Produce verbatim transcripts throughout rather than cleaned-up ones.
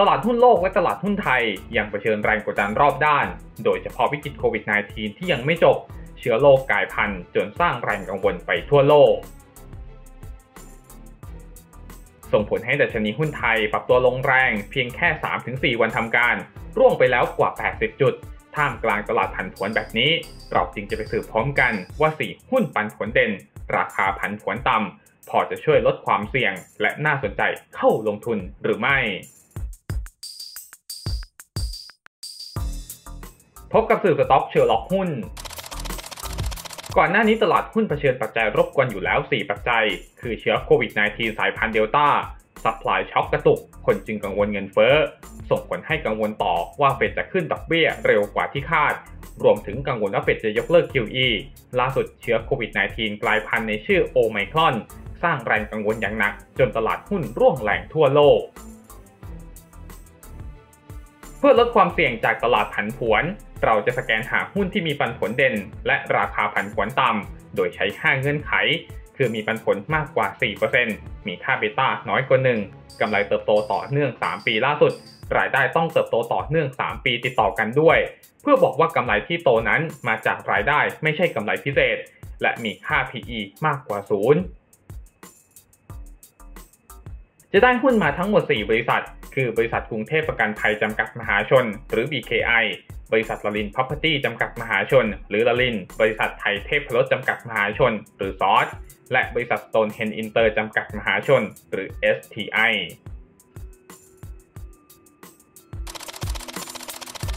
ตลาดหุ้นโลกและตลาดหุ้นไทยยังเผชิญแรงกดดันรอบด้านโดยเฉพาะวิกฤตโควิด สิบเก้า ที่ยังไม่จบเชื้อโรคกลายพันธุ์จนสร้างแรงกังวลไปทั่วโลกส่งผลให้ดัชนีหุ้นไทยปรับตัวลงแรงเพียงแค่ สามถึงสี่ วันทำการร่วงไปแล้วกว่าแปดสิบจุดท่ามกลางตลาดผันผวนแบบนี้เราจึงจะไปสืบพร้อมกันว่าสี่หุ้นปันผลเด่นราคาผันผวนต่ำพอจะช่วยลดความเสี่ยงและน่าสนใจเข้าลงทุนหรือไม่พบกับสื่อสต็อกเชอร์ล็อกหุ้นก่อนหน้านี้ตลาดหุ้นเผชิญปัจจัยรบกวนอยู่แล้วสี่ปัจจัยคือเชื้อโควิด สิบเก้า สายพันธุ์เดลต้าซัพพลายช็อคกระตุกคนจึงกังวลเงินเฟ้อส่งผลให้กังวลต่อว่าเฟดจะขึ้นดอกเบี้ยเร็วกว่าที่คาดรวมถึงกังวลว่าเฟดจะยกเลิก คิว อี ล่าสุดเชื้อโควิด สิบเก้า กลายพันธุ์ในชื่อโอไมครอนสร้างแรงกังวลอย่างหนักจนตลาดหุ้นร่วงแรงทั่วโลกเพื่อลดความเสี่ยงจากตลาดผันผวนเราจะสแกนหาหุ้นที่มีปันผลเด่นและราคาผันผวนต่ำโดยใช้ห้าเงื่อนไขคือมีปันผลมากกว่า สี่เปอร์เซ็นต์ มีค่าเบต้าน้อยกว่าหนึ่งกำไรเติบโตต่อเนื่องสามปีล่าสุดรายได้ต้องเติบโตต่อเนื่องสามปีติดต่อกันด้วยเพื่อบอกว่ากำไรที่โตนั้นมาจากรายได้ไม่ใช่กำไรพิเศษและมีค่า พี อี มากกว่าศูนย์จะได้หุ้นมาทั้งหมดสี่บริษัทคือบริษัทกรุงเทพประกันภัยจำกัดมหาชนหรือ บี เค ไอ บริษัทลลิน Property จำกัดมหาชนหรือลลินบริษัทไทยเทพรสจำกัดมหาชนหรือซอสและบริษัท Stonehenge Inter จำกัดมหาชนหรือ เอส ที ไอ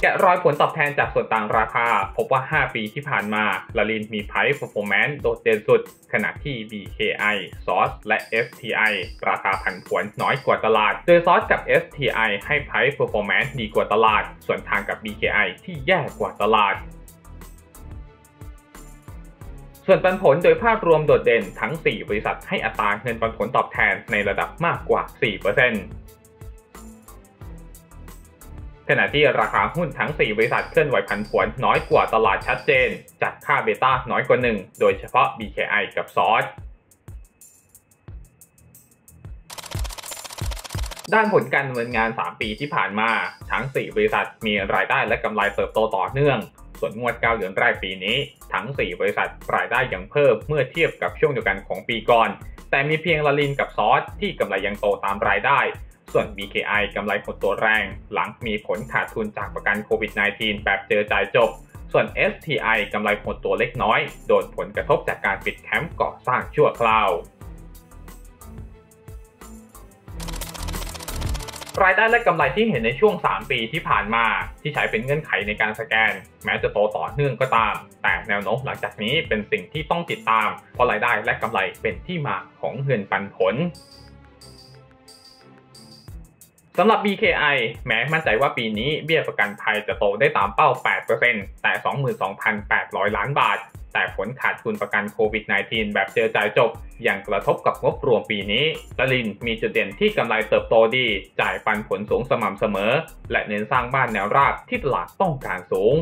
แกะรอยผลตอบแทนจากส่วนต่างราคาพบว่าห้าปีที่ผ่านมาลลินมี Price Performance โดดเด่นสุดขณะที่ บี เค ไอ ซอส และ เอส ที ไอ ราคาผันผวนน้อยกว่าตลาดโดย ซอส กับ เอส ที ไอ ให้ Price Performance ดีกว่าตลาดส่วนทางกับ บี เค ไอ ที่แย่กว่าตลาดส่วนปันผลโดยภาพรวมโดดเด่นทั้งสี่บริษัทให้อัตราเงินปันผลตอบแทนในระดับมากกว่า สี่เปอร์เซ็นต์ ขณะที่ราคาหุ้นทั้งสี่บริษัทเคลื่อนไหวผันผวนน้อยกว่าตลาดชัดเจนจากค่าเบต้าน้อยกว่าหนึ่งโดยเฉพาะ บี เค ไอ กับ ซอสด้านผลการดำเนินงานสามปีที่ผ่านมาทั้งสี่บริษัทมีรายได้และกำไรเติบโตต่อเนื่องส่วนงวดเก้าเดือนแรกปีนี้ทั้งสี่บริษัทรายได้ยังเพิ่มเมื่อเทียบกับช่วงเดียวกันของปีก่อนแต่มีเพียงลลินกับซอสที่กำไรยังโตตามรายได้ส่วน บี เค ไอ กำไรหดตัวแรงหลังมีผลขาดทุนจากประกันโควิด สิบเก้า แบบเจอจ่ายจบส่วน เอส ที ไอ กำไรหดตัวเล็กน้อยโดนผลกระทบจากการปิดแคมป์ก่อสร้างชั่วคราวรายได้และกำไรที่เห็นในช่วงสามปีที่ผ่านมาที่ใช้เป็นเงื่อนไขในการสแกนแม้จะโตต่อเนื่องก็ตามแต่แนวโน้มหลังจากนี้เป็นสิ่งที่ต้องติดตามเพราะรายได้และกำไรเป็นที่มาของเงินปันผลสำหรับ บี เค ไอ แม้มั่นใจว่าปีนี้เบี้ยประกันภัยจะโตได้ตามเป้า แปดเปอร์เซ็นต์ แต่ สองหมื่นสองพันแปดร้อย ล้านบาทแต่ผลขาดทุนประกันโควิด สิบเก้า แบบเจอจ่ายจบอย่างกระทบกับงบรวมปีนี้ลลินมีจุดเด่นที่กำไรเติบโตดีจ่ายปันผลสูงสม่ำเสมอและเน้นสร้างบ้านแนวราบที่ตลาดต้องการสูง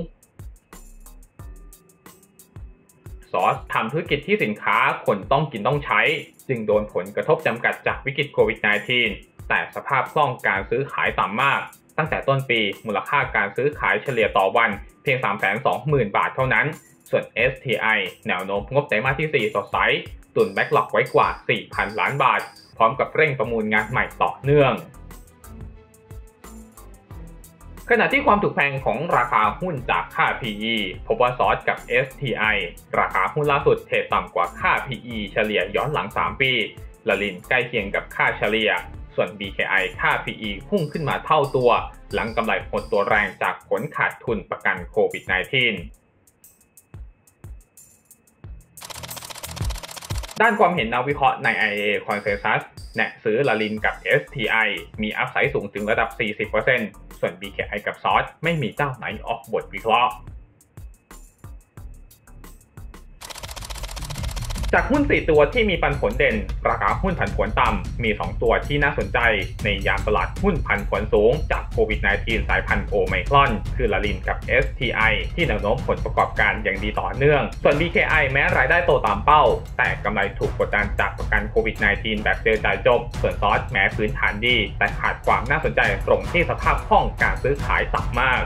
ซอสทำธุรกิจที่สินค้าคนต้องกินต้องใช้จึงโดนผลกระทบจำกัดจากวิกฤตโควิด สิบเก้าแต่สภาพคล่องการซื้อขายต่ำมากตั้งแต่ต้นปีมูลค่าการซื้อขายเฉลี่ยต่อวันเพียง สามแสนสองหมื่น บาทเท่านั้นส่วน เอส ที ไอ แนวโน้มงบไตรมาสที่สี่สดใสตุนแบ็กหลอกไว้กว่า สี่พัน ล้านบาทพร้อมกับเร่งประมูลงานใหม่ต่อเนื่องขณะที่ความถูกแพงของราคาหุ้นจากค่า พี อี พบว่าซอสกับ เอส ที ไอ ราคาหุ้นล่าสุดเทรดต่ำกว่าค่า พี อี เฉลี่ยย้อนหลังสามปีลลินใกล้เคียงกับค่าเฉลี่ยส่วน บี เค ไอ ค่า พี อี พุ่งขึ้นมาเท่าตัวหลังกำไรหดตัวแรงจากผลขาดทุนประกันโควิด สิบเก้า ด้านความเห็นนักวิเคราะห์ใน ไอ เอ Consensus แนะซื้อลลินกับ เอส ที ไอ มีอัพไซด์สูงถึงระดับ สี่สิบเปอร์เซ็นต์ ส่วน บี เค ไอ กับซอสไม่มีเจ้าไหนออกบทวิเคราะห์ส จากหุ้นสี่ตัวที่มีปันผลเด่นราคาหุ้นผันผวนต่ำมีสองตัวที่น่าสนใจในยามตลาดหุ้นผันผวนสูงจากโควิด สิบเก้า สายพันธุ์โอไมครอนคือลาลินกับ เอส ที ไอ ที่แนวโน้มผลประกอบการอย่างดีต่อเนื่องส่วน บี เค ไอ แม้รายได้โตตามเป้าแต่กำไรถูกกดดันจากประกันโควิด สิบเก้า แบบเจอจ่ายจบส่วนซอสแม้พื้นฐานดีแต่ขาดความน่าสนใจตรงที่สภาพคล่องการซื้อขายต่ำมาก